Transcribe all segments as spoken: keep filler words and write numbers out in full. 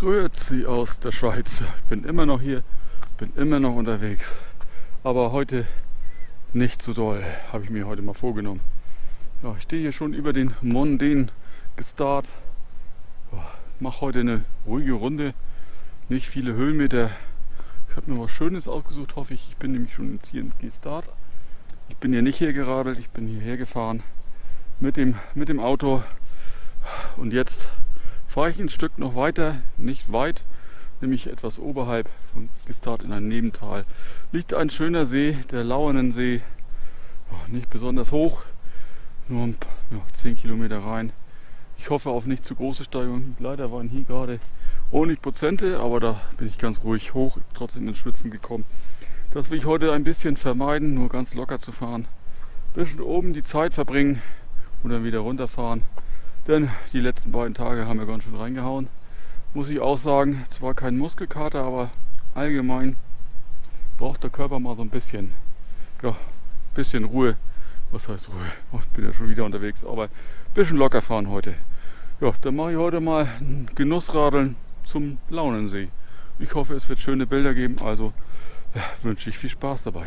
Grüezi aus der Schweiz. Ich bin immer noch hier, bin immer noch unterwegs. Aber heute nicht so doll, habe ich mir heute mal vorgenommen. Ja, ich stehe hier schon über den mondänen Gstaad. Mache heute eine ruhige Runde, nicht viele Höhenmeter. Ich habe mir was Schönes ausgesucht, hoffe ich. Ich bin nämlich schon jetzt hier in Gstaad. Ich bin hier nicht hier geradelt, ich bin hierher gefahren mit dem, mit dem Auto. Und jetzt fahre ich ein Stück noch weiter, nicht weit, nämlich etwas oberhalb von Gstaad in einem Nebental. Liegt ein schöner See, der Lauenensee. Nicht besonders hoch, nur um, ja, zehn Kilometer rein. Ich hoffe auf nicht zu große Steigungen. Leider waren hier gerade ordentlich Prozente, aber da bin ich ganz ruhig hoch, trotzdem ins Schwitzen gekommen. Das will ich heute ein bisschen vermeiden, nur ganz locker zu fahren. Ein bisschen oben die Zeit verbringen und dann wieder runterfahren. Denn die letzten beiden Tage haben wir ganz schön reingehauen. Muss ich auch sagen, zwar kein Muskelkater, aber allgemein braucht der Körper mal so ein bisschen, ja, bisschen Ruhe. Was heißt Ruhe? Oh, ich bin ja schon wieder unterwegs, aber ein bisschen locker fahren heute. Ja, dann mache ich heute mal ein Genussradeln zum Lauenensee. Ich hoffe, es wird schöne Bilder geben, also ja, wünsche ich viel Spaß dabei.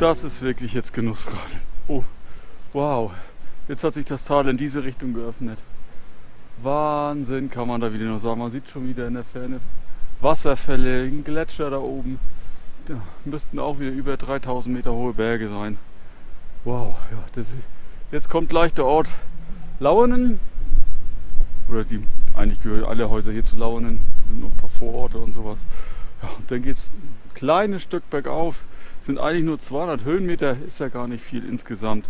Das ist wirklich jetzt Genussradeln. Oh, wow. Jetzt hat sich das Tal in diese Richtung geöffnet. Wahnsinn, kann man da wieder nur sagen. Man sieht schon wieder in der Ferne Wasserfälle, einen Gletscher da oben. Da müssten auch wieder über dreitausend Meter hohe Berge sein. Wow, ja, das ist, jetzt kommt gleich der Ort Lauenen. Oder die, eigentlich gehören alle Häuser hier zu Lauenen. Da sind noch ein paar Vororte und sowas. Ja, und dann geht es ein kleines Stück bergauf. Sind eigentlich nur zweihundert Höhenmeter, ist ja gar nicht viel insgesamt.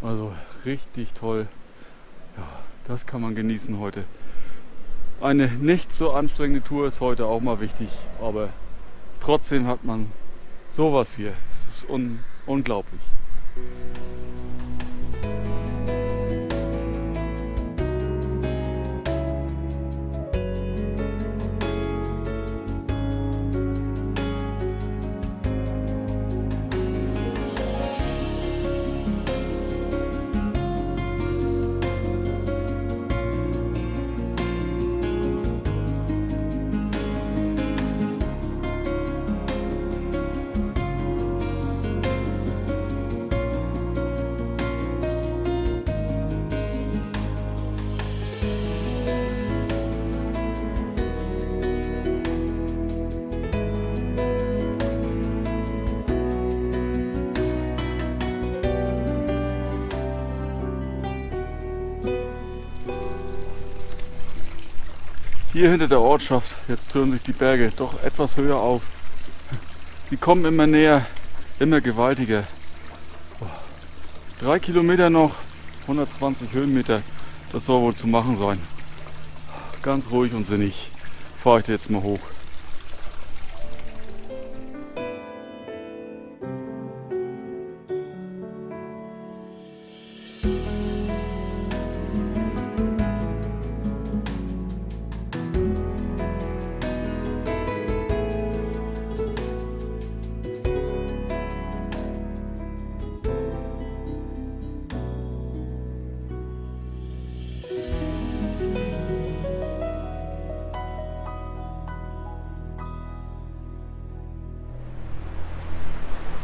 Also richtig toll. Ja, das kann man genießen heute. Eine nicht so anstrengende Tour ist heute auch mal wichtig, aber trotzdem hat man sowas hier. Es ist un- unglaublich. Hier hinter der Ortschaft, jetzt türmen sich die Berge doch etwas höher auf. Sie kommen immer näher, immer gewaltiger. Drei Kilometer noch, hundertzwanzig Höhenmeter, das soll wohl zu machen sein. Ganz ruhig und sinnig fahre ich da jetzt mal hoch.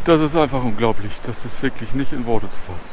Das ist einfach unglaublich. Das ist wirklich nicht in Worte zu fassen.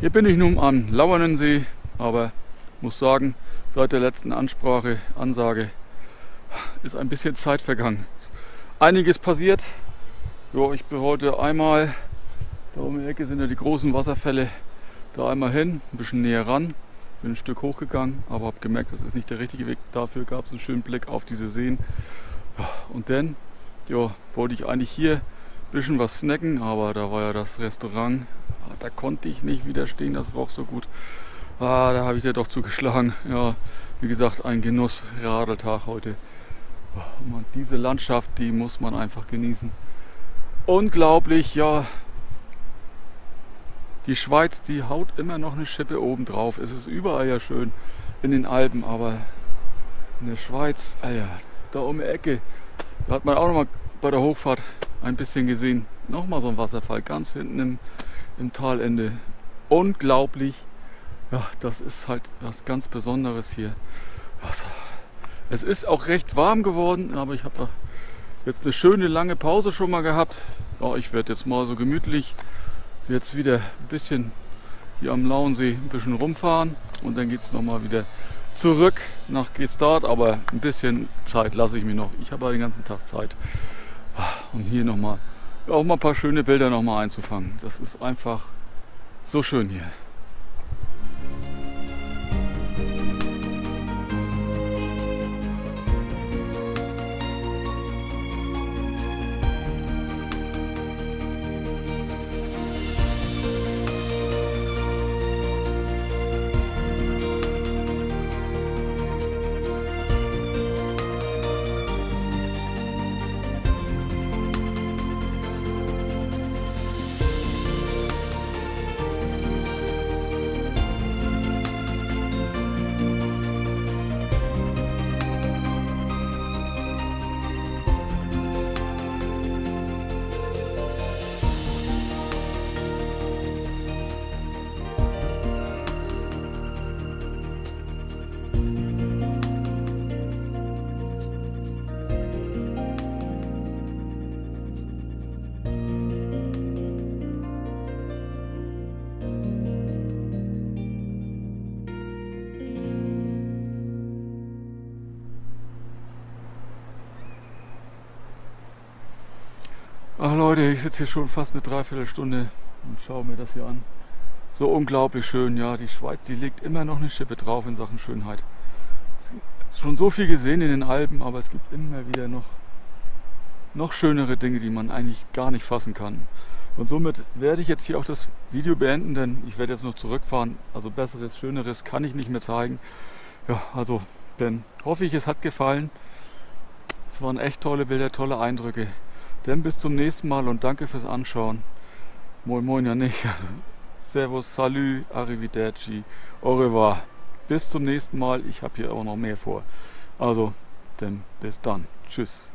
Hier bin ich nun am Lauenensee, aber muss sagen, seit der letzten Ansprache, Ansage ist ein bisschen Zeit vergangen. Einiges passiert. Jo, ich bin heute einmal, da um die Ecke sind ja die großen Wasserfälle, da einmal hin, ein bisschen näher ran, bin ein Stück hochgegangen, aber habe gemerkt, das ist nicht der richtige Weg. Dafür gab es einen schönen Blick auf diese Seen. Und dann jo, wollte ich eigentlich hier ein bisschen was snacken, aber da war ja das Restaurant. Da konnte ich nicht widerstehen, das roch so gut. Ah, da habe ich ja doch zugeschlagen. Ja, wie gesagt, ein Genuss-Radeltag heute. Und diese Landschaft, die muss man einfach genießen. Unglaublich, ja. Die Schweiz, die haut immer noch eine Schippe oben drauf. Es ist überall ja schön in den Alpen, aber in der Schweiz, Alter, da um die Ecke, da hat man auch noch mal bei der Hochfahrt ein bisschen gesehen. Nochmal so ein Wasserfall ganz hinten im im Talende. Unglaublich. Ja, das ist halt was ganz Besonderes hier. Es ist auch recht warm geworden, aber ich habe da jetzt eine schöne lange Pause schon mal gehabt. Ja, ich werde jetzt mal so gemütlich jetzt wieder ein bisschen hier am Lauensee ein bisschen rumfahren und dann geht es nochmal wieder zurück nach Gstaad, aber ein bisschen Zeit lasse ich mir noch. Ich habe ja den ganzen Tag Zeit. Und hier nochmal auch mal ein paar schöne Bilder noch mal einzufangen. Das ist einfach so schön hier. Ach Leute, ich sitze hier schon fast eine Dreiviertelstunde und schaue mir das hier an. So unglaublich schön, ja, die Schweiz, die legt immer noch eine Schippe drauf in Sachen Schönheit. Schon so viel gesehen in den Alpen, aber es gibt immer wieder noch, noch schönere Dinge, die man eigentlich gar nicht fassen kann. Und somit werde ich jetzt hier auch das Video beenden, denn ich werde jetzt noch zurückfahren. Also besseres, schöneres kann ich nicht mehr zeigen. Ja, also dann hoffe ich, es hat gefallen. Es waren echt tolle Bilder, tolle Eindrücke. Dann bis zum nächsten Mal und danke fürs Anschauen. Moin moin ja nicht. Servus, salü, arrivederci, au revoir. Bis zum nächsten Mal. Ich habe hier auch noch mehr vor. Also, dann bis dann. Tschüss.